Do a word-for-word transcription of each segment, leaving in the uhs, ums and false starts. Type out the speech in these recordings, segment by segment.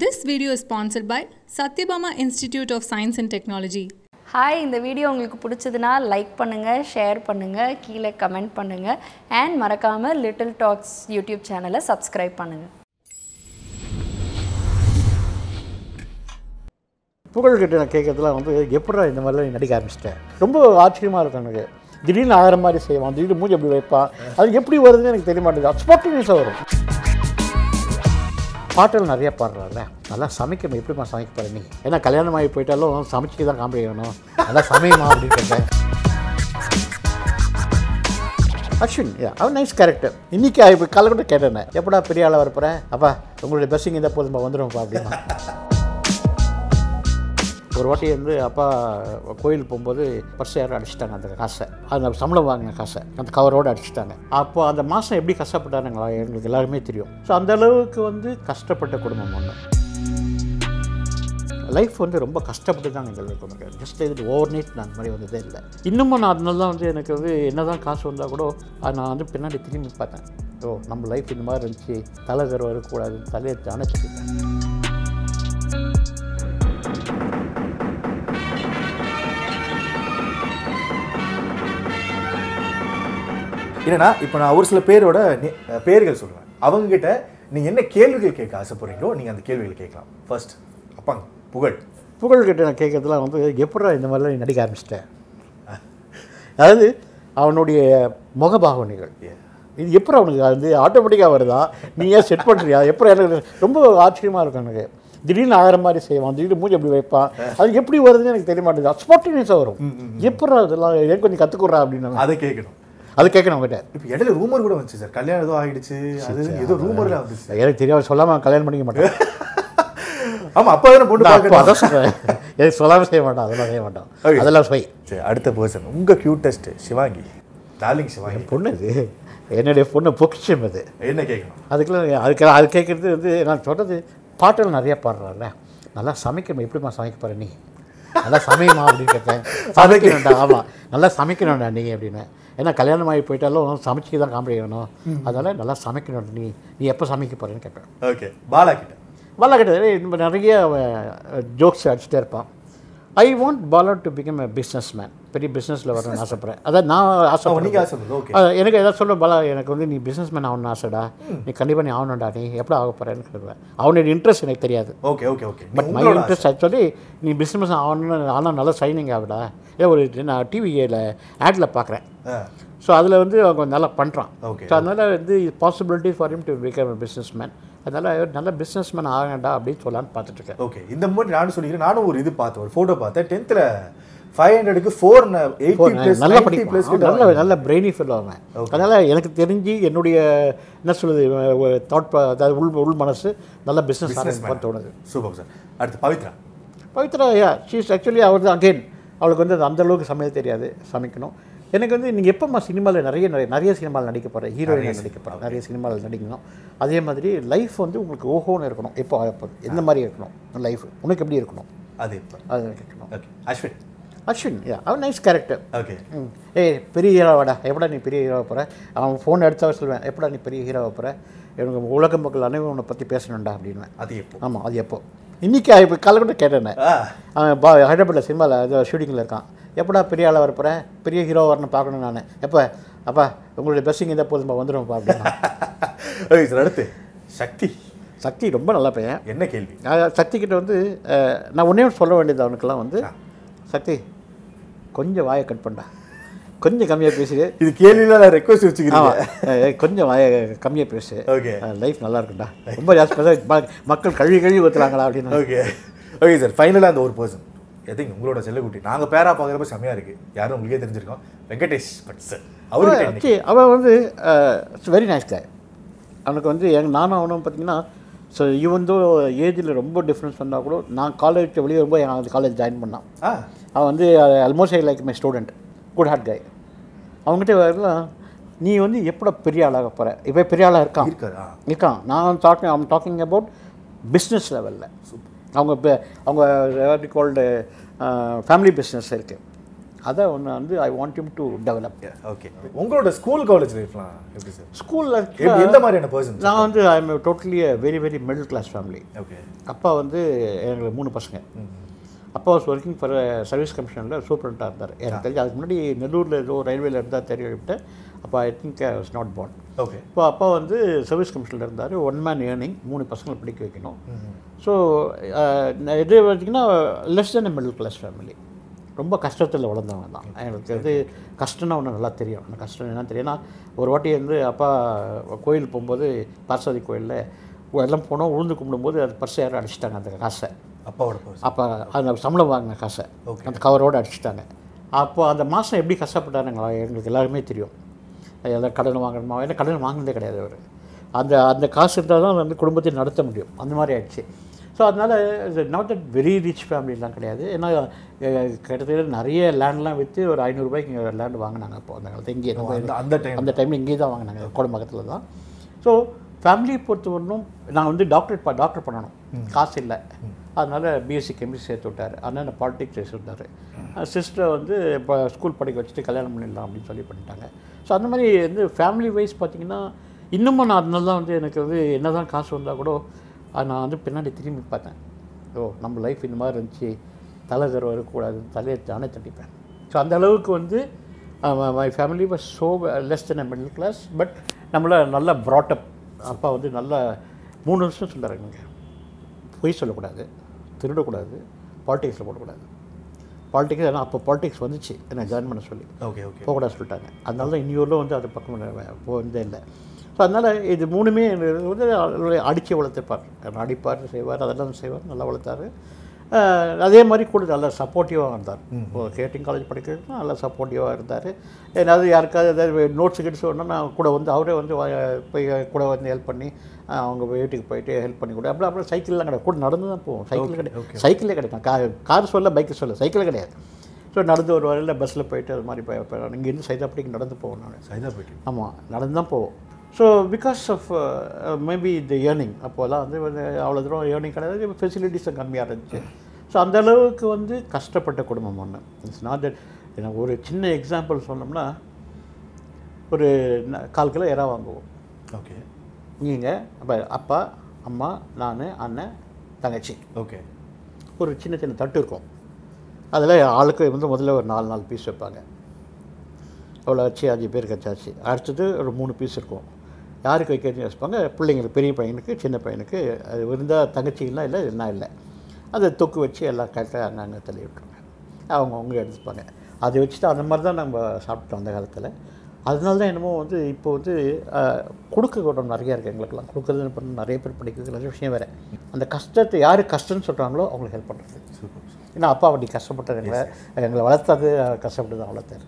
This video is sponsored by Satyabama Institute of Science and Technology. Hi, இந்த video உங்களுக்கு பிடிச்சதுனா like பண்ணுங்க, share பண்ணுங்க, கீழே கமெண்ட் பண்ணுங்க and மறக்காம Little Talks YouTube சேனலை subscribe பண்ணுங்க. புகழ் கிட்ட நான் கேட்கிறதுலாம் வந்து எப்படிடா இந்த மாதிரிலாம் நடிக்க ஆரம்பிச்சிட்டேன், ரொம்ப ஆச்சரியமா இருக்கு எனக்கு. திடீர்னு ஆகிற மாதிரி செய்வான், திடீர்னு மூஞ்சி எப்படி வைப்பான், அது எப்படி வருதுன்னு எனக்கு தெரிய மாட்டேங்குது. அஸ்பாட்டினியஸாக வரும். பாட்டில் நிறையா பாடுறாருல, நல்லா சமைக்கணும், எப்படிமா சமைக்க பாரு நீ, ஏன்னா கல்யாணமாகி போயிட்டாலும் சமைச்சு தான் காமெடி வேணும், நல்லா சமையமா அப்படின்னு. அஸ்வின் அவன் நைஸ் கேரக்டர். இன்றைக்கி இப்போ காலக்கூட கேட்டேன், எப்படா பெரிய ஆளாக வரப்போகிறேன், அப்பா உங்களுடைய பெஸ்டிங் இருந்தால் போதும்ப்பா வந்துடும்ப்பா அப்படின்னா. ஒரு வாட்டி வந்து அப்பா கோயில் போகும்போது பர்ஸ் யாரும் அடிச்சுட்டாங்க, அந்த காசை, அந்த சம்பளம் வாங்கின காசை அந்த கவரோடு அடிச்சுட்டாங்க. அப்போ அந்த மாதம் எப்படி கஷ்டப்பட்டாருங்களா எங்களுக்கு எல்லாருமே தெரியும். ஸோ அந்தளவுக்கு வந்து கஷ்டப்பட்ட குடும்பம் ஒன்று. லைஃப் வந்து ரொம்ப கஷ்டப்பட்டு தான் எங்களுக்கு வந்து ஜஸ்ட் இது ஓவர் நைட் நான் அந்த மாதிரி வந்ததே இல்லை. இன்னமும் நான் அதனால தான் வந்து எனக்கு வந்து என்ன தான் காசு வந்தால் கூட நான் வந்து பின்னாடி திரும்பி பார்த்தேன், ஓ நம்ம லைஃப் இந்த மாதிரி இருந்துச்சு, தலை தர வரக்கூடாது, தலையை அணைச்சிக்கிட்டேன். என்னன்னா இப்போ நான் ஒரு சில பேரோட பேர்கள் சொல்லுவேன், அவங்ககிட்ட நீங்கள் என்ன கேள்விகள் கேட்க ஆசைப்படுறீங்களோ நீங்கள் அந்த கேள்விகள் கேட்கலாம். ஃபர்ஸ்ட் அப்பாங்க புகழ். புகழ்கிட்ட நான் கேட்கறதுலாம் வந்து எப்படா இந்த மாதிரிலாம் நடிக்க ஆரம்பிச்சிட்டேன், அதாவது அவனுடைய முகபாவனைகள் இது எப்படி அவனுக்கு வந்து ஆட்டோமேட்டிக்காக வருதா, நீங்கள் செட் பண்ணுறியா, எப்படி எனக்கு ரொம்ப ஆச்சரியமாக இருக்கும் எனக்கு. திடீர்னு ஆகிற மாதிரி செய்வான், திடீர்னு மூஞ்சி எப்படி வைப்பான், அது எப்படி வருதுன்னு எனக்கு தெரிய மாட்டேங்குது. அஸ்பாட்டினியஸாக வரும். எப்படி அதெல்லாம் எனக்கு கொஞ்சம் கற்றுக்குறா அப்படின்னு அதை கேட்கணும், அது கேட்கணும் அவங்ககிட்ட. இப்போ இடையில ரூமர் கூட வந்துச்சு சார், கல்யாணம் ஏதோ ஆகிடுச்சு, அது ஏதோ ரூமரில் வந்துச்சு, எனக்கு தெரியாது, சொல்லாமல் கல்யாணம் பண்ணிக்க மாட்டேன். ஆமாம் அப்பா தானே போட்டு பார்க்கணும், அதான் சொல்கிறேன், எனக்கு சொல்லாமல் செய்ய மாட்டான், அதெல்லாம் செய்ய மாட்டான், அதெல்லாம் போய். சரி அடுத்த பர்சன் உங்கள் க்யூட்டஸ்ட். சிவாங்கி. டார்லிங் சிவாங்கி பொண்ணு, இது என்னுடைய பொண்ணு பொக்கிஷம், அது என்ன கேட்கணும் அதுக்கெல்லாம் அதுக்கெல்லாம் அது கேட்குறது வந்து நான் சொல்கிறது. பாட்டெல்லாம் நிறையா பாடுறாருல, நல்லா சமைக்கணும், எப்படிமா சமைக்க பாரு நீ, நல்லா சமையமா அப்படின்னு கேட்டேன். சமைக்கணும்டா, ஆமாம் நல்லா சமைக்கணும்டா நீ அப்படின்னு, ஏன்னா கல்யாணமாகி போயிட்டாலும் சமைச்சு தான் காமெடி வேணும், அதனால் நல்லா சமைக்கணும் நீ, நீ எப்போ சமைக்க போகிறேன்னு கேட்பேன். ஓகே பாலா கிட்ட. பாலா கிட்ட இப்போ நிறைய ஜோக்ஸ் அடிச்சுட்டே இருப்பான். I want Bala to become a businessman, பெரிய பிஸ்னஸில் வரணும்னு ஆசைப்பட்றேன். அதான் நான் ஆசைப்படுறேன், எனக்கு எதாவது சொல்ல பாலா எனக்கு வந்து நீ பிஸ்னஸ் மேன் ஆகணும்னு ஆசைடா, நீ கண்டிப்பாக நீ ஆகணும்டா, நீ எப்படி ஆக போகிறேன்னு சொல்லுவேன். அவனுடைய இன்ட்ரெஸ்ட் எனக்கு தெரியாது. Okay okay okay but my interest actually நீ பிஸ்னஸ் ஆகணும்னு, ஆனால் நல்லா சைனிங் ஆகுடா, ஏ ஒரு நான் டிவியில் ஆட்டில் பார்க்குறேன், ஸோ அதில் வந்து அவங்க நல்லா பண்ணுறான், ஸோ அதனால் வந்து possibility for him to become a businessman, அதனால் நல்ல பிஸ்னஸ் மேன் ஆகண்டா அப்படின்னு சொல்லான்னு பார்த்துட்ருக்கேன். ஓகே இந்த மாதிரி நானும் சொல்லிக்கிறேன். நானும் ஒரு இது பார்த்தேன், ஒரு ஃபோட்டோ பார்த்தேன், டென்த்தில் ஃபைவ் ஹண்ட்ரடுக்கு ஃபோர் நல்லா படிப்பேன், நல்ல நல்ல பிரெய்னி ஃபில் ஆவேன். அதனால் எனக்கு தெரிஞ்சு என்னுடைய என்ன சொல்லுது தாட், அதாவது உள் உள் மனசு நல்ல பிஸ்னஸ் மேன் தோணுது. Super sir. அடுத்து Pavithra. Pavithra yeah she is actually அவர் தான் அகெயின், அவளுக்கு வந்து அந்தளவுக்கு சமையல் தெரியாது, சமைக்கணும். எனக்கு வந்து நீங்கள் எப்போம்மா சினிமாவில் நிறைய நிறைய நிறைய சினிமாவில் நடிக்க போகிறேன், ஹீரோயினாக நடிக்க போகிறேன், நிறைய சினிமாவில் நடிக்கணும், அதே மாதிரி லைஃப் வந்து உங்களுக்கு ஓஹோன்னு இருக்கணும், எப்போ ஆகப்போது எந்த மாதிரி இருக்கணும் லைஃப் உனக்கு எப்படி இருக்கணும் அது இப்போ அது கேட்கணும். ஓகே அஸ்வின். அஸ்வின் யா அவன் நைஸ் கேரக்டர். ஓகே ம் ஏ பெரிய ஹீரோவாடா, எப்படா நீ பெரிய ஹீரோவை போகிற, அவன் ஃபோன் எடுத்தவரை சொல்லுவேன், எப்படா நீ பெரிய ஹீரோவை போகிற, எனக்கு உலக மக்கள் அனைவரும் உன்னை பற்றி பேசணும்டா அப்படின்னு. அது எப்போ? ஆமாம் அது எப்போ? இன்றைக்கி இப்போ காலக்கூட கேட்டேன், அவன் பா ஹைதராபாத்தில் சினிமாவில் ஏதோ ஷூட்டிங்கில் இருக்கான், எப்படா பெரிய ஆளாக வரப்போகிறேன், பெரிய ஹீரோ வரணும் பார்க்கணும் நான், எப்போ அப்பா உங்களுடைய பெஸ்டிங் இருந்தால் போதும்ப்பா வந்துடும்ப்பா அப்படின்னா. சார் அடுத்து சக்தி. சக்தி ரொம்ப நல்ல பையன். என்ன கேள்வி? சக்திக்கிட்ட வந்து நான் ஒன்றே சொல்ல வேண்டியது அவனுக்கெல்லாம் வந்து, சக்தி கொஞ்சம் வாயை கட் பண்ணா, கொஞ்சம் கம்மியாக பேசி, இது கேள்வியில் ரெக்வஸ்ட் வச்சுக்கிறேன், கொஞ்சம் வாயை கம்மியாக பேசு, ஓகே லைஃப் நல்லா இருக்குண்டா, ரொம்ப ஜாஸ்தியாக மக்கள் கழுவி கழுவி ஊற்றுறாங்களா அப்படின்னு. Okay okay sir. ஃபைனலாக அந்த ஒரு பர்சன் எதையும் உங்களோட செல்லக்குட்டி நாங்கள் பேரா பார்க்குறப்ப செம்மையாக இருக்குது, யாரும் உங்களுக்கே தெரிஞ்சிருக்கோம், வெங்கடேஷ் பட் சார். அவரு அவன் வந்து வெரி நைஸ் கை. அவனுக்கு வந்து எங்கள் நானும் அவனும் பார்த்தீங்கன்னா, ஸோ இவன் தோ ஏஜில் ரொம்ப டிஃப்ரென்ஸ் பண்ணால் கூட, நான் காலேஜ் வெளியே ரொம்ப எனக்கு காலேஜ் ஜாயின் பண்ணான், அவன் வந்து almost I like my student, good hard guy. அவங்ககிட்ட வரலாம், நீ வந்து எப்படா பெரிய ஆளாக போகிற, இப்போ பெரிய ஆளாக இருக்கான் இருக்கான் நான் talking I'm talking about business லெவலில். அவங்க அவங்க கோல்டு ஃபேமிலி பிஸ்னஸ் இருக்குது, அதை ஒன்று வந்து I want him to develop. Okay, உங்களோட ஸ்கூல் காலேஜ் லைஃப்லாம் எப்படி சார்? ஸ்கூலில் எந்த மாதிரியான பர்சன்? நான் வந்து I am totally very very middle class family. Okay, அப்பா வந்து எங்களுக்கு மூணு பசங்க. அப்பா வாஸ் ஒர்க்கிங் ஃபார் சர்வீஸ் கமிஷனில் சூப்பரண்டாக இருந்தார். எனக்கு தெரிஞ்சு அதுக்கு முன்னாடி நெல்லூரில் ஏதோ ரயில்வேல இருந்தால் தெரிவிட்டு அப்போ I think I was not born. Okay, இப்போ அப்பா வந்து சர்வீஸ் கமிஷனில் இருந்தார். ஒன் மேன் ஏர்னிங், மூணு பசங்களை படிக்க வைக்கணும். ஸோ எது பார்த்தீங்கன்னா லெஸ் தென் மிடில் கிளாஸ் ஃபேமிலி, ரொம்ப கஷ்டத்தில் வளர்ந்தவங்க தான். எனக்கு வந்து கஷ்டம்னா ஒன்று நல்லா தெரியும். அந்த கஷ்டம் என்ன தெரியும்னா, ஒரு வாட்டி வந்து அப்பா கோயில் போகும்போது பார்சாதி கோயிலில் எல்லாம் போனோம், உழுந்து கும்பிடும்போது அது பர்ஸ் யாரும் அடிச்சுட்டாங்க. அந்த காசை அப்பாவோட அப்போ அந்த சம்பளம் வாங்கின காசை அந்த கவரோடு அடிச்சுட்டாங்க. அப்போ அந்த மாதம் எப்படி கஷ்டப்பட்டாருங்களா எங்களுக்கு எல்லாருமே தெரியும். எல்லாம் கடன் வாங்கணுமா, ஏன்னா கடன் வாங்கினதே கிடையாது அவர். அந்த அந்த காசு இருந்தால் தான் வந்து குடும்பத்தை நடத்த முடியும். அந்த மாதிரி ஆயிடுச்சு. ஸோ அதனால் இது நாட் அட் வெரி ரிச் ஃபேமிலிலாம் கிடையாது. ஏன்னா கிட்டத்தட்ட நிறைய லேண்ட்லாம் விற்று ஒரு ஐநூறுரூபாய்க்கு இங்கே லேண்டு வாங்கினாங்க. அப்போ அந்த காலத்தில் இங்கே அந்த டைம் அந்த டைமில் இங்கேயே தான் வாங்கினாங்க, கோடம்பாக்கத்தில் தான். ஸோ ஃபேமிலியை பொறுத்தவரைக்கும் நான் வந்து டாக்டரேட் பா டாக்டர் பண்ணணும், காசு இல்லை. அதனால் பிஎஸ்சி கெமிஸ்ட்ரி சேர்த்து விட்டார். அதனால் நான் பாலிடிக்ஸ் சேர்த்து விட்டார். சிஸ்டரை வந்து இப்போ ஸ்கூல் படிக்க வச்சுட்டு கல்யாணம் பண்ணிடலாம் அப்படின்னு சொல்லி பண்ணிட்டாங்க. ஸோ அந்த மாதிரி வந்து ஃபேமிலி வைஸ் பார்த்திங்கன்னா இன்னமும் நான் அதனால தான் வந்து எனக்கு வந்து என்ன தான் காசு வந்தால் கூட நான் வந்து பின்னாடி திரும்பி பார்த்தேன். ஓ, நம்ம லைஃப் இந்த மாதிரி இருந்துச்சு, தலை தர வரக்கூடாது, தலையை தானே தட்டிப்பேன். ஸோ அந்த அளவுக்கு வந்து my family was so less then a middle class. But நம்மளை நல்லா ப்ராட்டப். அப்பா வந்து நல்லா மூணு வருஷம் சொல்கிறாங்க, பொய் சொல்லக்கூடாது, திருடக்கூடாது, பாலிடிக்ஸில் போடக்கூடாது. பாலிடிக்ஸ் ஏன்னா அப்போ பாலிடிக்ஸ் வந்துச்சு, என்ன ஜாயின் பண்ண சொல்லி ஓகே ஓகே போகக்கூடாது சொல்லிட்டாங்க. அதனால தான் இன்னொரு வந்து அது பக்கம் போந்தே இல்லை. ஸோ அதனால் இது மூணுமே வந்து அடித்து வளர்த்துப்பார், அடிப்பார், செய்வார், அதெல்லாம் செய்வார், நல்லா வளர்த்தார். அதே மாதிரி கூட நல்லா சப்போர்ட்டிவாக இருந்தார். இப்போ கேட்டிங் காலேஜ் படிக்கிறதுனா நல்லா சப்போர்ட்டிவாக இருந்தார். ஏதாவது யாருக்காவது ஏதாவது நோட்ஸு கிட்ஸ் வேணுன்னா நான் கூட வந்து அவரே வந்து போய் கூட வந்து ஹெல்ப் பண்ணி அவங்க வீட்டுக்கு போயிட்டு ஹெல்ப் பண்ணி கூட. அப்படி அப்புறம் சைக்கிள்லாம் கிடையாது, கூட நடந்து தான் போவோம். சைக்கிள் கிடையாது, சைக்கிளே கிடைக்கும். கா கார் சொல்ல பைக்கு சொல்ல சைக்கிளே கிடையாது. ஸோ நடந்து ஒரு வரையில் பஸ்ஸில் போயிட்டு அது மாதிரி போய் இங்கேருந்து சைதாப்பட்டிக்கு நடந்து போவோம். நான் சைதாப்பட்டி ஆமாம் நடந்து தான் போவோம். So because of maybe the earning அப்போல்லாம் வந்து அவ்வளோ தூரம் ஏர்னிங் கிடையாது, ஃபெசிலிட்டிஸும் கம்மியாக இருந்துச்சு. ஸோ அந்தளவுக்கு வந்து கஷ்டப்பட்ட குடும்பம் ஒன்று. It's not that. எனக்கு ஒரு சின்ன எக்ஸாம்பிள் சொன்னோம்னா, ஒரு கால் கிலோ எறா வாங்குவோம். ஓகே, நீங்கள் அப்போ அப்பா அம்மா நான் அண்ணன் தங்கச்சி. ஓகே, ஒரு சின்ன சின்ன தட்டு இருக்கும், அதில் ஆளுக்கு வந்து முதல்ல ஒரு நாலு நாலு பீஸ் வைப்பாங்க. அவ்வளோ ஆச்சு, அஞ்சு பேர் கச்சாச்சு. அடுத்தது ஒரு மூணு பீஸ் இருக்கும். யாருக்கு வைக்கிறதுன்னு யோசிப்பாங்க, பிள்ளைங்களுக்கு, பெரிய பையனுக்கு, சின்ன பையனுக்கு. அது இருந்தால் தங்கச்சிங்கெலாம் இல்லை, என்ன இல்லை, அதை தொக்கு வச்சு எல்லாம் கரெக்டாக நாங்கள் தள்ளி விட்டுருவாங்க. அவங்க அவங்க எடுத்துப்பாங்க. அதை வச்சு தான் அந்த மாதிரி தான் நம்ம சாப்பிட்டோம் அந்த காலத்தில். அதனால தான் என்னமோ வந்து இப்போ வந்து கொடுக்க கூட்டம் நிறையா இருக்குது எங்களுக்கெல்லாம். கொடுக்குறதுன்னு பண்ண நிறைய பேர் படிக்கிறது நிறைய விஷயம் வேறு. அந்த கஷ்டத்தை யார் கஷ்டம்னு சொல்கிறாங்களோ அவங்களுக்கு ஹெல்ப் பண்ணுறது. ஏன்னா அப்பா அப்படி கஷ்டப்பட்டது, எங்களை எங்களை வளர்த்தாது கஷ்டப்பட்டு தான் வளர்த்தாரு.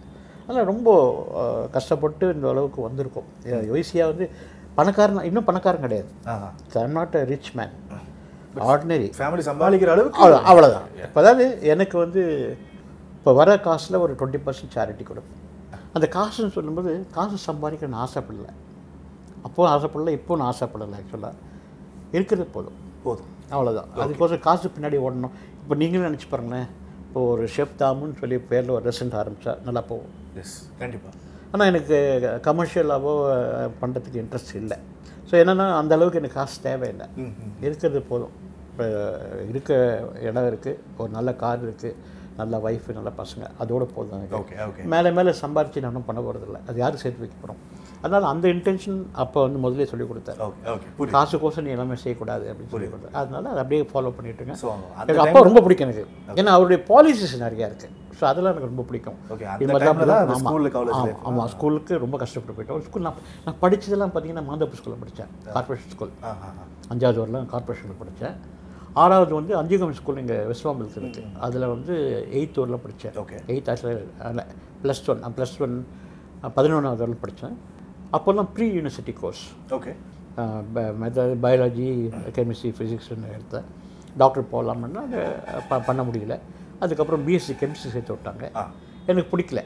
அதனால் ரொம்ப கஷ்டப்பட்டு இந்த அளவுக்கு வந்திருக்கோம். யோசியாக வந்து பணக்காரன், இன்னும் பணக்காரன் கிடையாது. I'm not a rich man, ordinary family சம்பாதிக்கிற அளவுக்கு அவ்வளோ அவ்வளோதான். இப்போ அதாவது எனக்கு வந்து இப்போ வர காசில் ஒரு டுவெண்ட்டி பர்சன்ட் சேரிட்டி கொடுப்பேன். அந்த காசுன்னு சொல்லும்போது காசு சம்பாதிக்கணும்னு ஆசைப்படலை, அப்போவும் ஆசைப்படலை, இப்போவும் நான் ஆசைப்படலை. ஆக்சுவலாக இருக்கிறது போதும் போதும் அவ்வளோதான். அதுக்கோசம் காசு பின்னாடி ஓடணும். இப்போ நீங்களும் நினச்சி பாருங்களேன், இப்போது ஒரு ஷெஃப் தாமுன்னு சொல்லி பேரில் ஒரு ரெஸ்டாரண்ட் ஆரம்பித்தா நல்லா போகும். எஸ், கண்டிப்பாக. ஆனால் எனக்கு கமர்ஷியலாகவோ பண்ணுறதுக்கு இன்ட்ரெஸ்ட் இல்லை. ஸோ என்னென்னா அந்தளவுக்கு எனக்கு காசு தேவையில்லை, இருக்கிறது போதும். இப்போ இருக்க இடம் இருக்குது, ஒரு நல்ல கார் இருக்குது, நல்ல ஒய்ஃபு, நல்ல பசங்க, அதோடு போதும் எனக்கு. ஓகே ஓகே மேலே மேலே சம்பாரித்து நானும் பண்ண போகிறதில்ல, அது யாரும் சேர்த்து வைக்க போகிறோம். அதனால் அந்த இன்டென்ஷன் அப்போ வந்து முதலே சொல்லிக் கொடுத்தாரு. ஓகே, காசுக்கோசம் நீ எல்லாமே செய்யக்கூடாது அப்படின்னு சொல்லி கொடுத்தாரு. அதனால் அதை அப்படியே ஃபாலோ பண்ணிட்டுருங்க. ஸோ எனக்கு அப்போ ரொம்ப பிடிக்கும் எனக்கு, ஏன்னா அவருடைய பாலிசிஸ் நிறையா இருக்குது. ஸோ அதெல்லாம் எனக்கு ரொம்ப பிடிக்கும். ஓகே, ஆமாம், ஸ்கூலுக்கு ரொம்ப கஷ்டப்பட்டு போயிட்டோம். ஸ்கூல் நான் நான் படித்ததெல்லாம் பார்த்தீங்கன்னா மாந்தப்பு ஸ்கூலில் படித்தேன், கார்பரேஷன் ஸ்கூல். அஞ்சாவது வரலாம் கார்பரேஷனில் படித்தேன். ஆறாவது வந்து அஞ்சுகம் ஸ்கூல் இங்கே விஸ்வாமில்க்கு இருக்குது. அதில் வந்து எயித்து வரலாம் படித்தேன். ஓகே, எயித் ஆக்சுவலாக ப்ளஸ் ஒன் நான் ப்ளஸ் ஒன் பதினொன்றாவது வரலாம் படித்தேன். அப்போல்லாம் pre university course. Okay, biology, chemistry, ஃபிசிக்ஸ்ன்னு எடுத்தேன். டாக்டர் போகலாம்னா அது ப பண்ண முடியல. அதுக்கப்புறம் பிஎஸ்சி கெமிஸ்ட்ரி சேர்த்து விட்டாங்க, எனக்கு பிடிக்கல.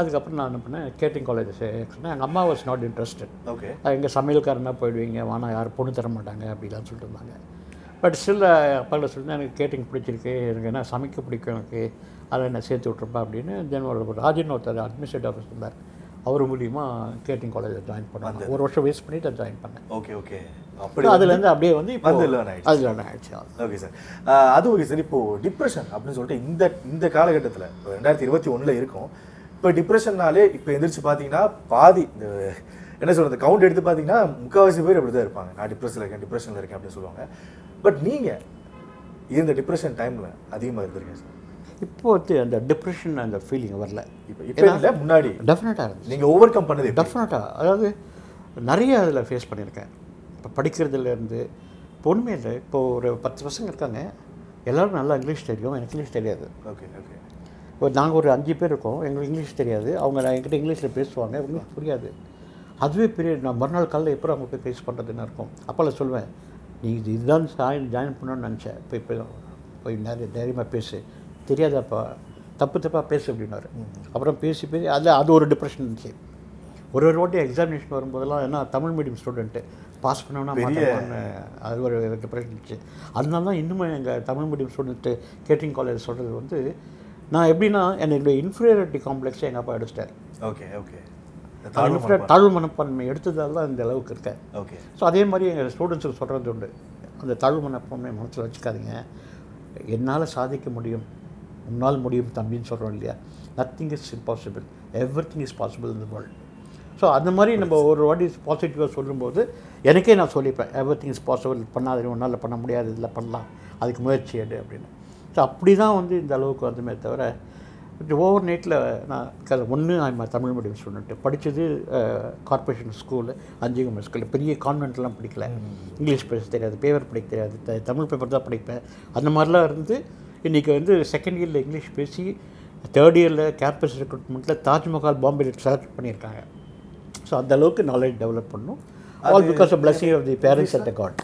அதுக்கப்புறம் நான் என்ன பண்ணேன், கேட்டிங் காலேஜ் சொன்னேன். எங்கள் அம்மா வாஸ் நாட் இன்ட்ரெஸ்டட். ஓகே, எங்கள் சமையல்காரனா போயிடுவீங்க, வானா யாரும் பொண்ணு தர மாட்டாங்க அப்படிலாம் சொல்லிட்டு இருந்தாங்க. பட் ஸ்டில் அப்பாவில் சொல்லிட்டு எனக்கு கேட்டிங் பிடிச்சிருக்கு, எனக்கு என்ன சமைக்க பிடிக்கும், எனக்கு அதில் நான் சேர்த்து விட்ருப்பா அப்படின்னு தென் ஒரு ராஜன் ஒருத்தர் அட்மினிஸ்ட்ரேட்டிவ் ஆஃபீஸ் இருந்தார், அவர் மூலிமா கேட்டிங் காலேஜில் ஜாயின் பண்ணாங்க. ஒரு வருஷம் வேஸ்ட் பண்ணிட்டு அதை ஜாயின் பண்ணேன். ஓகே ஓகே அப்படி அதுலேருந்து அப்படியே வந்து இப்போ அது லேர்ன் ஆகிடுச்சு. ஓகே சார், அது ஓகே சார். இப்போது டிப்ரெஷன் அப்படின்னு சொல்லிட்டு இந்த இந்த காலகட்டத்தில் ரெண்டாயிரத்தி இருபத்தி ஒன்றில் இருக்கும். இப்போ டிப்ரெஷன்னாலே இப்போ எந்திரிச்சு பார்த்தீங்கன்னா பாதி இந்த என்ன சொல்கிறது கவுண்ட் எடுத்து பார்த்தீங்கன்னா முக்கால்வாசி பேர் அப்படி தான் இருப்பாங்க. நான் டிப்ரெஷனில் இருக்கேன் டிப்ரெஷனில் இருக்கேன் அப்படின்னு சொல்லுவாங்க. பட் நீங்கள் இந்த டிப்ரெஷன் டைமில் அதிகமாக இருந்திருக்கேன் சார். இப்போது அந்த டிப்ரெஷன் அந்த ஃபீலிங் வரல இப்போ இப்போ முன்னாடி டெஃபினட்டாக இருந்துச்சு. நீங்கள் ஓவர் கம் பண்ணது டெஃபினட்டாக, அதாவது நிறைய அதில் ஃபேஸ் பண்ணியிருக்கேன். இப்போ படிக்கிறதுலேருந்து பொண்ணுமே இல்லை. இப்போது ஒரு பத்து பசங்க இருக்காங்க, எல்லோரும் நல்லா இங்கிலீஷ் தெரியும், எனக்கு இங்கிலீஷ் தெரியாது. ஓகே ஓகே ஒரு நாங்கள் ஒரு அஞ்சு பேர் இருக்கோம், எங்களுக்கு இங்கிலீஷ் தெரியாது. அவங்க நான் என்கிட்ட இங்கிலீஷில் பேசுவாங்க, உங்களுக்கு புரியாது. அதுவே பெரிய நான் மறுநாள் காலையில் எப்போ அவங்க போய் ஃபேஸ் பண்ணுறதுன்னு இருக்கும். அப்போல்லாம் சொல்லுவேன், நீ இது இதுதான் சாயின் ஜாயின் பண்ணணும்னு நினச்சேன். இப்போ இப்போ போய் நிறைய தைரியமாக பேசு, தெரியாதப்பா தப்பு தப்பாக பேசு அப்படின்னாரு. அப்புறம் பேசி பேசி அதில் அது ஒரு டிப்ரெஷன் இருந்துச்சு. ஒரு ஒரு வாட்டி எக்ஸாமினேஷன் வரும்போதெல்லாம் ஏன்னா தமிழ் மீடியம் ஸ்டூடெண்ட்டு பாஸ் பண்ணோன்னா மாட்டேன்னு அது ஒரு டிப்ரெஷன் இருந்துச்சு. அதனால தான் இன்னுமே எங்கள் Tamil medium student gating college சொல்கிறது வந்து நான் எப்படின்னா என்னுடைய இன்ஃபீரியாரிட்டி காம்ப்ளெக்ஸை எங்கள் அப்பா எடுத்துட்டார். ஓகே ஓகே இன்ஃபீரியர் தாழ்வு மனப்பான்மை எடுத்ததால் தான் இந்த அளவுக்கு இருக்கேன். ஓகே ஸோ அதே மாதிரி எங்கள் ஸ்டூடெண்ட்ஸுக்கு சொல்கிறது உண்டு, அந்த தாழ்வு மனப்பான்மை மனசில் வச்சுக்காதீங்க, என்னால் சாதிக்க முடியும், உன்னால் முடியும் தம்பின்னு சொல்கிறோம் இல்லையா. Nothing is impossible, everything is possible in the world. So அந்த மாதிரி நம்ம ஒரு வாட்டி பாசிட்டிவாக சொல்லும்போது எனக்கே நான் சொல்லிப்பேன், எவ்ரி திங் இஸ் பாசிபிள், பண்ணாத ஒன்றால் பண்ண முடியாது, இதில் பண்ணலாம், அதுக்கு முயற்சி எடு அப்படின்னு. ஸோ அப்படி தான் வந்து இந்த அளவுக்கு வந்துமே தவிர ஓவர் நைட்டில் நான் ஒன்று நம்ம தமிழ் மீடியம் ஸ்டூடெண்ட்டு படித்தது கார்பரேஷன் ஸ்கூலு அஞ்சுகம ஸ்கூலில் பெரிய கான்வென்ட்லாம் படிக்கல. இங்கிலீஷ் பேச தெரியாது, பேப்பர் படிக்க தெரியாது, தமிழ் பேப்பர் தான் படிப்பேன். அந்த மாதிரிலாம் இருந்து இன்றைக்கி வந்து செகண்ட் இயரில் இங்கிலீஷ் பேசி தேர்ட் இயரில் கேம்பஸ் ரெக்ரூட்மெண்ட்டில் தாஜ்மஹால் பாம்பே செலக்ட் பண்ணியிருக்காங்க. ஸோ அந்தளவுக்கு நாலேஜ் டெவலப் பண்ணணும். All because of blessing of the parents at the God.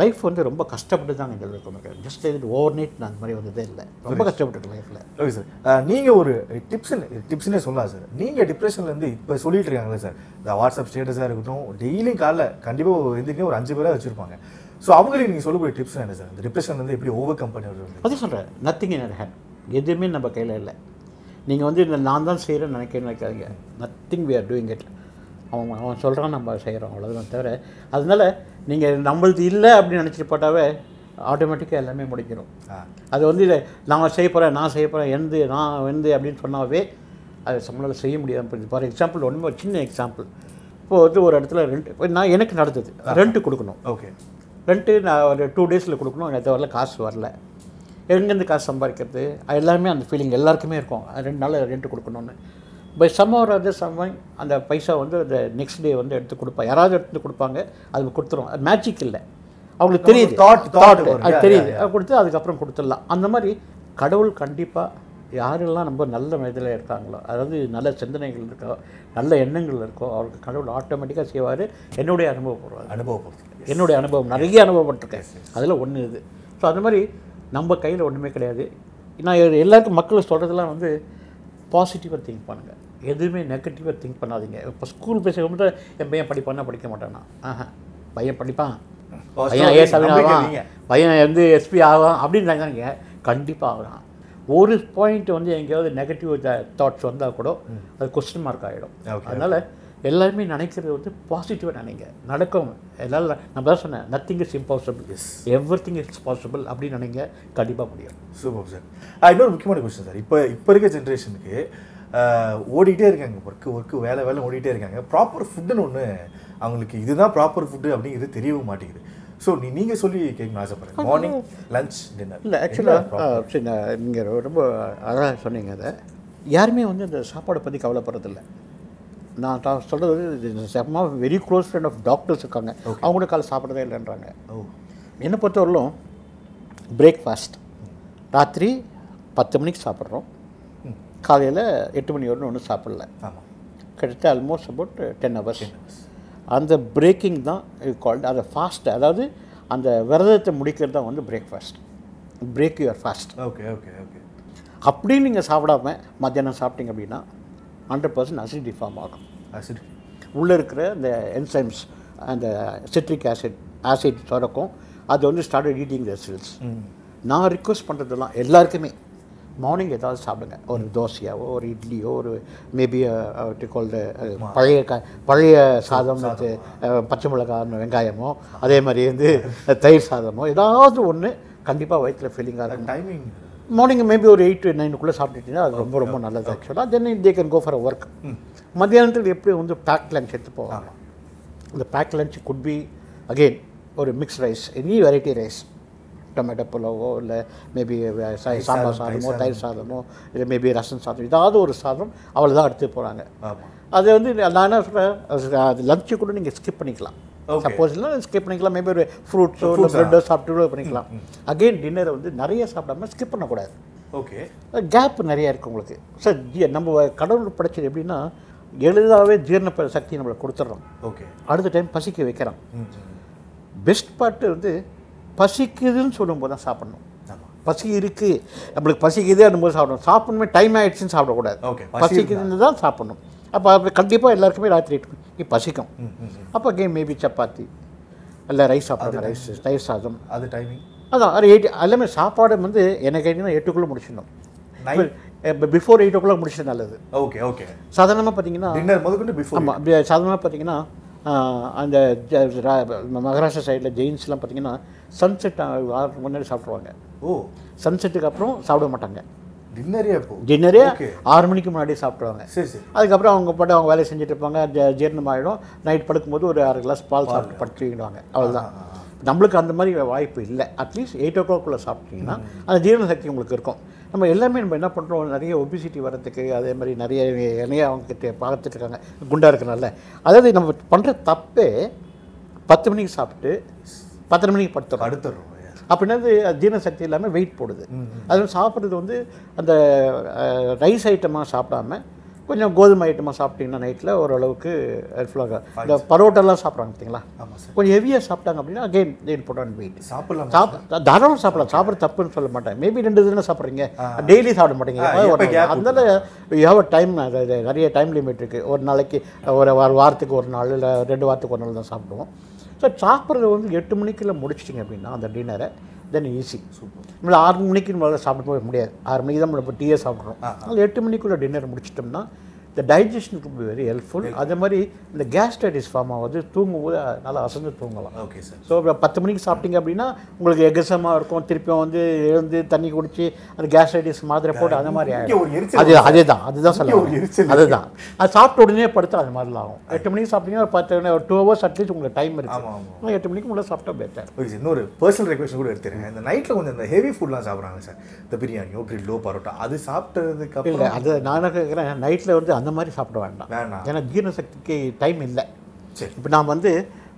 Life வந்து ரொம்ப கஷ்டப்பட்டு தான் எங்கள் இருக்கேன். ஜஸ்ட் இது ஓவர் நைட் நான் அந்த மாதிரி வந்ததே இல்லை, ரொம்ப கஷ்டப்பட்டுருக்கேன் லைஃப்பில். ஓகே சார், நீங்கள் ஒரு டிப்ஸ்ன்னு டிப்ஸ்னே சொல்லலாம் சார். நீங்கள் டிப்ரெஷன்லேருந்து இப்போ சொல்லிட்டு இருக்காங்களே சார், இந்த வாட்ஸ்அப் ஸ்டேட்டஸாக இருக்கட்டும், டெய்லியும் காலைல கண்டிப்பாக எதுக்குமே ஒரு அஞ்சு பேராக வச்சுருப்பாங்க. ஸோ அவங்களுக்கு நீங்கள் சொல்லக்கூடிய டிப்ஸ் என்ன சார், இந்த டிப்ரெஷன் வந்து எப்படி ஓவர் கம் பண்ணுறது? அது சொல்கிறேன், நத்திங் இன் அவர் ஹேண்ட், எதுவுமே நம்ம கையில் இல்லை. நீங்கள் வந்து இந்த நான் தான் செய்கிறேன்னு நினைக்க நினைக்காதீங்க. Nothing we are doing it. அவன் அவன் சொல்கிறான், நம்ம செய்கிறோம், அவ்வளோதான் தவிர. அதனால் நீங்கள் நம்மளது இல்லை அப்படின்னு நினச்சிட்டு போட்டாவே ஆட்டோமேட்டிக்காக எல்லாமே முடிக்கணும். அது வந்து இதை நான் செய்ய போகிறேன் நான் செய்ய போகிறேன் எந்த நான் வந்து அப்படின்னு சொன்னாவே அதை நம்மளால் செய்ய முடியாது. புரியுது? ஃபார் எக்ஸாம்பிள் ஒன்றுமே ஒரு சின்ன எக்ஸாம்பிள். இப்போது வந்து ஒரு இடத்துல ரெண்ட் நான் எனக்கு நடந்தது, ரெண்ட்டு கொடுக்கணும். ஓகே ரெண்ட்டு நான் ஒரு டூ டேஸில் கொடுக்கணும், எனக்கு வரல காசு வரல, எங்கேருந்து காசு சம்பாதிக்கிறது, எல்லாமே அந்த ஃபீலிங் எல்லாருக்குமே இருக்கும். ரெண்டு நாளில் ரெண்ட்டு கொடுக்கணுன்னு by some or other someway அந்த பைசா வந்து அந்த நெக்ஸ்ட் டே வந்து எடுத்து கொடுப்பா, யாராவது எடுத்து கொடுப்பாங்க, அது கொடுத்துரும். அது மேஜிக் இல்லை, அவங்களுக்கு தெரியுது, தாட் தாட் அது தெரியுது, அது கொடுத்து அதுக்கப்புறம் கொடுத்துடலாம். அந்த மாதிரி கடவுள் கண்டிப்பாக யாரெல்லாம் ரொம்ப நல்ல இதில் இருக்காங்களோ, அதாவது நல்ல சிந்தனைகள் இருக்கோ நல்ல எண்ணங்கள் இருக்கோ அவருக்கு கடவுள் ஆட்டோமேட்டிக்காக செய்வார். என்னுடைய அனுபவப்படுவார் அனுபவப்படுவார் என்னுடைய அனுபவம் நிறைய அனுபவப்பட்டிருக்கேன், அதில் ஒன்று இது. ஸோ அந்த மாதிரி நம்ம கையில் ஒன்றுமே கிடையாது. நான் எல்லாருக்கும் மக்கள் சொல்கிறதுலாம் வந்து பாசிட்டிவாக திங்க் பண்ணுங்கள், எதுவுமே நெகட்டிவாக திங்க் பண்ணாதீங்க. இப்போ ஸ்கூல் பேச மட்டும் என் பையன் படிப்பான்னா படிக்க மாட்டானா? ஆஹா, பையன் படிப்பான், பையன் ஏ சவன் ஆவான், பையன் வந்து எஸ்பி ஆவான் அப்படின்னாங்க, கண்டிப்பாக ஆகலாம். ஒரு பாயிண்ட் வந்து எங்கேயாவது நெகட்டிவ் தாட்ஸ் வந்தால் கூட அது கொஸ்டின் மார்க் ஆகிடும். அதனால் எல்லாருமே நினைக்கிறது வந்து பாசிட்டிவாக நினைங்க, நடக்கும். எல்லாரும் நம்ம தான் சொன்னேன், nothing is impossible, everything is possible அப்படின்னு நினைங்க, கண்டிப்பாக முடியும். Super sir. இன்னொரு முக்கியமான கொஸ்டின் சார், இப்போ இப்போ இருக்க ஜென்ரேஷனுக்கு ஓடிக்கிட்டே இருக்காங்க, ஒர்க்கு ஒர்க்கு வேலை வேலை ஓடிக்கிட்டே இருக்காங்க. ப்ராப்பர் ஃபுட்டுன்னு ஒன்று அவங்களுக்கு இதுதான் ப்ராப்பர் ஃபுட்டு அப்படிங்கிறது தெரியவும் மாட்டேங்குது. ஸோ நீ நீங்கள் சொல்லி கேட்கணும்னு ஆசைப்படுறேன், மார்னிங் லன்ச் டின்னர். இல்லை ஆக்சுவலாக நீங்கள் ரொம்ப அழகாக சொன்னீங்க. அதை யாருமே வந்து அந்த சாப்பாடை பற்றி கவலைப்படுறதில்லை. நான் தான் சொல்கிறது இது செம்மா very close friend of doctors இருக்காங்க, அவங்க கூட காலை சாப்பிட்றதே இல்லைன்றாங்க. என்னை பொறுத்தவரையிலும் பிரேக்ஃபாஸ்ட் ராத்திரி பத்து மணிக்கு சாப்பிட்றோம், காலையில் எட்டு மணி வரணும் ஒன்றும் சாப்பிடல, கிட்டத்தட்ட ஆல்மோஸ்ட் அபவுட் டென் ஹவர்ஸ். அந்த பிரேக்கிங் தான் இது கால்டு, அதை ஃபாஸ்ட், அதாவது அந்த விரதத்தை முடிக்கிறது தான் வந்து breakfast, break your fast. Okay okay okay அப்படின்னு நீங்கள் சாப்பிடாம மத்தியானம் சாப்பிட்டீங்க அப்படின்னா ஹண்ட்ரட் பர்சன்ட் அசிடி ஃபார்ம் ஆகும். அசிடி உள்ளே இருக்கிற அந்த என்சைம்ஸ் அந்த சிட்ரிக் ஆசிட் ஆசிட் சுரக்கும், அது வந்து ஸ்டார்டட் ஈட்டிங் த செல்ஸ். நான் ரிக்வஸ்ட் பண்ணுறதெல்லாம் எல்லாருக்குமே மார்னிங் ஏதாவது சாப்பிடுங்க, ஒரு தோசையாவோ ஒரு இட்லியோ ஒரு மேபி வாட் யூ கால் பழைய க பழைய சாதம் வந்து பச்சை மிளகாய் வெங்காயமோ அதே மாதிரி வந்து தயிர் சாதமோ ஏதாவது ஒன்று கண்டிப்பாக வயிற்றில் ஃபீலிங்காக இருக்கும். டைமிங் மார்னிங் மேபி ஒரு எயிட் டு நைனுக்குள்ளே சாப்பிட்டுட்டிங்கன்னா அது ரொம்ப ரொம்ப நல்லது ஆக்சுவலாக. Then they can go for a work. மத்தியானத்துக்கு எப்படி வந்து பேக் லன்ச் எடுத்து போவாங்க, இந்த pack lunch could be again ஒரு mix rice, any variety rice, tomato pulao இல்லை மேபி சாம்பார் சாதமோ தயிர் சாதமோ இல்லை மேபி ரசம் சாதம் ஏதாவது ஒரு சாதம் அவ்வளோ தான் எடுத்து போகிறாங்க. அது வந்து நான் என்ன சொல்கிறேன், அது லஞ்சு கூட நீங்கள் ஸ்கிப் பண்ணிக்கலாம், சப்போஸ் இல்லை ஸ்கிப் பண்ணிக்கலாம், மேபி ஒரு ஃப்ரூட்ஸோ இல்லை ப்ரெட்டோ சாப்பிட்டு கூட பண்ணிக்கலாம். அகெயின் டின்னரை வந்து நிறைய சாப்பிடாம ஸ்கிப் பண்ணக்கூடாது. ஓகே, கேப் நிறையா இருக்குது உங்களுக்கு. சார் ஜி நம்ம கடவுள் படைச்சது எப்படின்னா எளிதாகவே ஜீரண சக்தி நம்மளை கொடுத்துட்றோம். ஓகே, அடுத்த டைம் பசிக்க வைக்கிறோம். பெஸ்ட் பார்ட்டு வந்து பசிக்குதுன்னு சொல்லும்போது தான் சாப்பிடணும். பசி இருக்குது நம்மளுக்கு பசிக்குது அப்படிங்கும்போது சாப்பிடணும். சாப்பிடணுமே டைம் ஆகிடுச்சின்னு சாப்பிடக்கூடாது. ஓகே, பசிக்குதுன்னு தான் சாப்பிடணும். அப்போ அப்படி கண்டிப்பாக எல்லாருக்குமே ராத்திரி எட்டு பசிக்கும். அப்போ அகெயின் மேபி சப்பாத்தி இல்லை ரைஸ் சாப்பிடணும், ரைஸ் தயிர் சாதம். அது டைமிங் அதான் அது எயிட் எல்லாமே சாப்பாடு வந்து எனக்கு கேட்டிங்கன்னா எட்டுக்குள்ளே முடிச்சிடணும். பிஃபோர் எயிட் ஓ கிளாக் முடிச்சது நல்லது. ஓகே ஓகே சாதாரணமாக பார்த்தீங்கன்னா டின்னர் முதற்கொண்டு பிஃபோர். ஆமாம், சாதாரணமாக பார்த்தீங்கன்னா அந்த மகாராஷ்டிரா சைடில் ஜெயின்ஸ்லாம் பார்த்தீங்கன்னா சன்செட் ஆறு முன்னாடி சாப்பிடுவாங்க. ஓ, சன்செட்டுக்கு அப்புறம் சாப்பிட மாட்டாங்க. டின்னரே டின்னரே ஆறு மணிக்கு முன்னாடி சாப்பிடுவாங்க. சரி சரி. அதுக்கப்புறம் அவங்க பாட்டு அவங்க வேலையை செஞ்சுட்டு இருப்பாங்க, ஜீரணம் ஆகிடும். நைட் படுக்கும்போது ஒரு அரை கிளாஸ் பால் சாப்பிட்டு படுத்துக்கிடுவாங்க, அவ்வளோதான். நம்மளுக்கு அந்த மாதிரி வாய்ப்பு இல்லை. அட்லீஸ்ட் எயிட் ஓ கிளாக்குள்ளே சாப்பிட்டிங்கன்னா அந்த ஜீரண சக்தி உங்களுக்கு இருக்கும். நம்ம எல்லாமே நம்ம என்ன பண்ணுறோம், நிறைய ஒபிசிட்டி வர்றதுக்கு அதே மாதிரி நிறைய நிறைய அவங்ககிட்ட பார்த்துட்டு இருக்காங்க, குண்டாக இருக்கிறனால. அதாவது நம்ம பண்ணுற தப்பே பத்து மணிக்கு சாப்பிட்டு பத்தரை மணிக்கு படுத்துறோம் அடுத்துடுறோம். அப்படின்னா அது ஜீரண சக்தி இல்லாமல் வெயிட் போடுது. அது சாப்பிட்றது வந்து அந்த ரைஸ் ஐட்டமாக சாப்பிடாம கொஞ்சம் கோதுமை ஐட்டமாக சாப்பிட்டிங்கன்னா நைட்டில் ஓரளவுக்கு ஃபுல்லாக. இந்த பரோட்டெல்லாம் சாப்பிட்றாங்க பார்த்தீங்களா, கொஞ்சம் ஹெவியாக சாப்பிட்டாங்க அப்படின்னா அகெயின் வெயிட் போட்டான். வெயிட் சாப்பிடலாம், சாப்பிட தாராளம் சாப்பிடலாம், சாப்பிட தப்புன்னு சொல்ல மாட்டேன். மேபி ரெண்டு தினம் சாப்பிட்றீங்க, டெய்லி சாப்பிட மாட்டேங்க. அதனால யூ ஹேவ் அ டைம், நிறைய டைம் லிமிட் இருக்குது. ஒரு நாளைக்கு ஒரு வாரத்துக்கு ஒரு நாள் இல்லை ரெண்டு வாரத்துக்கு ஒரு நாள் தான் சாப்பிடுவோம். ஸோ சாப்பிட்றது வந்து எட்டு மணிக்குள்ளே முடிச்சிட்டிங்க அப்படின்னா அந்த டின்னரை தென் ஈஸி. நம்மள ஆறு மணிக்கு நம்மளால சாப்பிட போக முடியாது, ஆறு மணிக்கு தான் நம்ம டீயே சாப்பிட்றோம். அதனால் எட்டு மணிக்குள்ளே டின்னர் முடிச்சிட்டோம்னா இந்த டைஜஷனுக்கு வெரி ஹெல்ப்ஃபுல். அதே மாதிரி இந்த கேஸ்ட்ரைட்டிஸ் ஃபார்ம் ஆகுது, தூங்கும்போது நல்லா அசந்து தூங்கலாம். Okay sir. ஸோ இப்போ பத்து மணிக்கு சாப்பிட்டீங்க அப்படின்னா உங்களுக்கு எகசமாக இருக்கும், திருப்பியும் வந்து எழுந்து தண்ணி குடிச்சு அந்த கேஸ்ட்ரைட்டிஸ் மாதிரி போட்டு அந்த மாதிரி ஆகிடும். அது அதே தான், அதுதான் சொல்லுவோம், அதுதான். அது சாப்பிட்ட உடனே படுத்து அது மாதிரிலாம் ஆகும். எட்டு மணிக்கு சாப்பிட்டீங்கன்னா ஒரு பத்து ஒரு டூ ஹவர்ஸ் அட்லீஸ்ட் உங்களுக்கு டைம் இருக்குது. எட்டு மணிக்கு உள்ள சாப்பிட்டா பெட்டர். ஓகே சார், இன்னொரு பர்சனல் ரெக்வெஸ்ட் கூட எடுத்துருங்க. இந்த நைட்டில் கொஞ்சம் இந்த ஹெவி ஃபுட்லாம் சாப்பிட்றாங்க சார், இந்த பிரியாணி ஓகே லோ பரோட்டா, அது சாப்பிட்டதுக்கு அப்புறம் இல்லை. அது நான் கேட்குறேன், நைட்டில் வந்து அந்த மாதிரி சாப்பிட வேண்டாம், ஏன்னா ஜீரண சக்திக்கு டைம் இல்லை. சரி, இப்போ நான் வந்து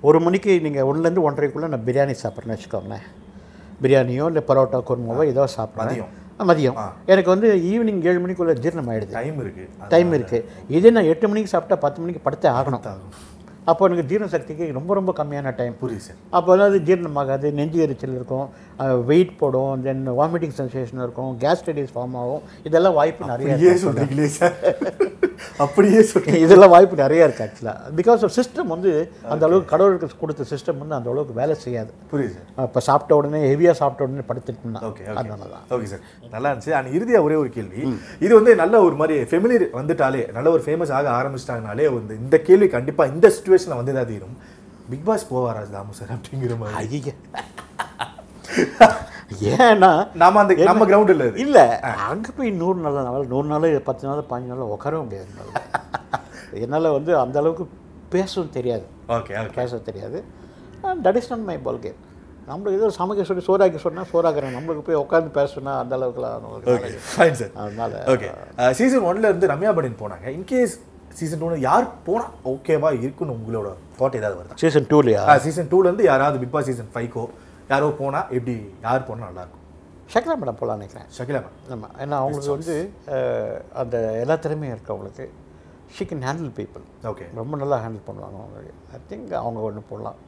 ஒரு மணிக்கு நீங்கள் ஒன்றுலேருந்து ஒன்றரைக்குள்ளே நான் பிரியாணி சாப்பிட்றேன்னு வச்சுக்கோங்களேன், பிரியாணியோ இல்லை பரோட்டா குருமாவோ ஏதோ சாப்பிட்றேன் மதியம். எனக்கு வந்து ஈவினிங் ஏழு மணிக்குள்ளே ஜீரணம் ஆகிடுது, டைம் இருக்குது டைம் இருக்குது இதே நான் எட்டு மணிக்கு சாப்பிட்டா பத்து மணிக்கு படுத்தே ஆகணும். அப்போ எனக்கு ஜீரண சக்திக்கு ரொம்ப ரொம்ப கம்மியான டைம். புரியுது சார். அப்போ அது ஜீரணமாகாது, நெஞ்சு எரிச்சல் இருக்கும், வெயிட் போடும், தென் வாமிட்டிங் சென்சேஷன் இருக்கும், கேஸ்ட்ரைட்டிஸ் ஃபார்ம் ஆகும். இதெல்லாம் வாய்ப்பு நிறைய சொல்கிறீங்களே சார், அப்படியே சொல்கிறீங்க. இதெல்லாம் வாய்ப்பு நிறையா இருக்குது ஆக்சுவலாக. பிகாஸ் ஆஃப் சிஸ்டம் வந்து அந்த அளவுக்கு கடவுளுக்கு கொடுத்த சிஸ்டம் வந்து அந்த அளவுக்கு வேலை செய்யாது. புரியுது சார். இப்போ சாப்பிட்ட உடனே ஹெவியாக சாப்பிட்ட உடனே படுத்துட்டோம்னா ஓகே, அதனால தான். ஓகே சார், நல்லா இருந்துச்சு. ஆனால் இறுதியாக ஒரே ஒரு கேள்வி, இது வந்து நல்ல ஒரு மாதிரி ஃபெமிலியர் வந்துட்டாலே, நல்ல ஒரு ஃபேமஸ் ஆக ஆரம்பிச்சிட்டாங்கனாலே வந்து இந்த கேள்வி கண்டிப்பாக இந்த சுச்சுவேஷனில் வந்து தான் தீரும். பிக் பாஸ் போவாரா தாமு சார் அப்படிங்கிற மாதிரி. ஏன்னா நம்ம அந்த நம்ம கிரவுண்டில் இல்லை, அங்கே போய் நூறு நாள் நாள் நூறு நாள் பத்து நாள் பாஞ்சு நாள் உட்கார முடியாது. என்னால் வந்து அந்த அளவுக்கு பேசவும் தெரியாது. ஓகே, பேசவும் தெரியாது. That is not my ball game. நம்மளுக்கு ஏதோ சமைக்க சொல்லி சோறாக்கி சொன்னால் சோறாக்குறேன், நம்மளுக்கு போய் உட்காந்து பேசணும்னா அந்த அளவுக்குலாம். Okay fine sir. அதனால் ஓகே, சீசன் ஒன்னில் இருந்து ரம்யா பட்டின் போனாங்க. இன்கேஸ் சீசன் டூ யார் போனால் ஓகேவா இருக்குன்னு உங்களோட தாட் ஏதாவது வருது? சீசன் டூலையா? சீசன் டூலேருந்து யாராவது பிக் பாஸ் சீசன் ஃபைவ்க்கோ யாரோ போனால் எப்படி, யார் போனால் நல்லாயிருக்கும்? ஷகிலா மேடம் போகலான்னு நினைக்கிறேன். ஷகிலா மேடம். ஆமாம், ஏன்னா அவங்களுக்கு வந்து அந்த எல்லா திறமையும் இருக்குது அவங்களுக்கு. She can handle people. Okay, ரொம்ப நல்லா ஹேண்டில் பண்ணுவாங்க அவங்களுக்கு. ஐ திங்க் அவங்க ஒன்று போடலாம்.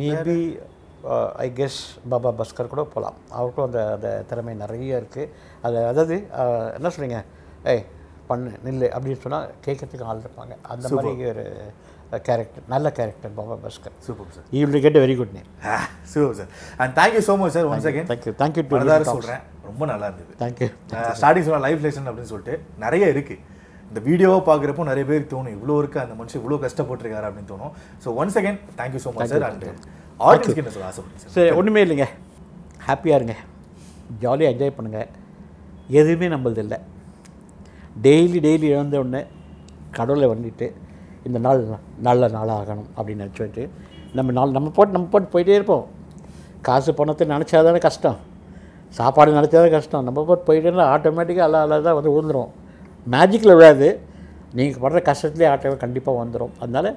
Maybe I guess Baba Bhaskar கூட போகலாம். அவருக்கும் அந்த அந்த திறமை நிறைய இருக்குது. அது அதாவது என்ன சொல்கிறீங்க, ஏய் பண்ணு நில்லு அப்படின்னு சொன்னால் கேட்கறதுக்கு ஆள் இருப்பாங்க. அந்த மாதிரி ஒரு கேரக்டர், நல்ல character Baba Bhaskar. Super sir. You will get a very good name. Super sir. And thank you so much sir once again. Thank you thank you to சொல்கிறேன். ரொம்ப நல்லா இருந்துது. Thank you. ஸ்டார்டிங் சொன்ன லைஃப் லெசன் அப்படினு சொல்லிட்டு நிறைய இருக்கு. இந்த வீடியோவை பார்க்குறப்போ நிறைய பேர் தோணும் இவ்வளோ இருக்கு அந்த மனுஷன் இவ்வளோ கஷ்டப்பட்டுருக்காரு அப்படின்னு தோணும். So once again thank you so much sir. And ஆடியன்ஸ்க்கு என்ன சொல்ல ஆசைப்படுறீங்க? சரி, ஒன்றுமே இல்லைங்க, ஹாப்பியாக இருங்க, ஜாலியாக என்ஜாய் பண்ணுங்கள். எதுவுமே நம்மளது இல்லை. டெய்லி டெய்லி எழுந்த உடனே கடவுளை வண்டிட்டு இந்த நாள் நல்ல நாளாக ஆகணும் அப்படின்னு நினச்சிட்டு நம்ம நாள் நம்ம போட்டு நம்ம போட்டு போயிட்டே இருப்போம். காசு பணத்தை நினச்சா தானே கஷ்டம், சாப்பாடு நினச்சா தான் கஷ்டம். நம்ம போட்டு போயிட்டே இருந்தால் ஆட்டோமேட்டிக்காக அல்ல அல்ல தான் வந்து விழுந்துடும். மேஜிக்கில் விழாது, நீங்கள் படுற கஷ்டத்துலேயே ஆட்டோ கண்டிப்பாக வந்துடும். அதனால்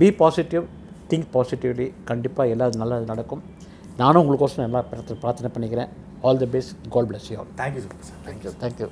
பி பாசிட்டிவ், திங்க் பாசிட்டிவ்லி, கண்டிப்பாக எல்லாம் நல்லது நடக்கும். நானும் உங்களுக்கோசம் எல்லாம் பிரார்த்தனை பண்ணிக்கிறேன். All the best. God bless you all. Thank you sir. Thank you thank you.